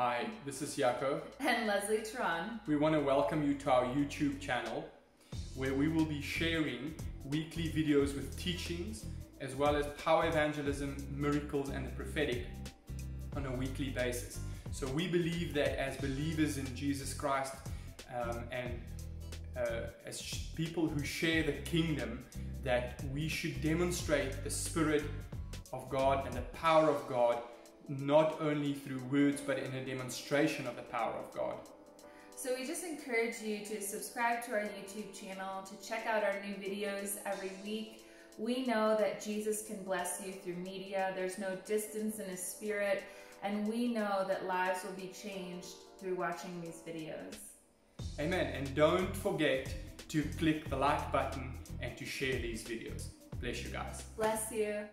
Hi, this is Jaco and Leslie Theron. We want to welcome you to our YouTube channel where we will be sharing weekly videos with teachings as well as power evangelism, miracles and the prophetic on a weekly basis. So we believe that as believers in Jesus Christ as people who share the kingdom, that we should demonstrate the Spirit of God and the power of God, not only through words but in a demonstration of the power of God. So we just encourage you to subscribe to our YouTube channel, to check out our new videos every week. We know that Jesus can bless you through media. There's no distance in His Spirit, and we know that lives will be changed through watching these videos. Amen. And don't forget to click the like button and to share these videos. Bless you guys. Bless you.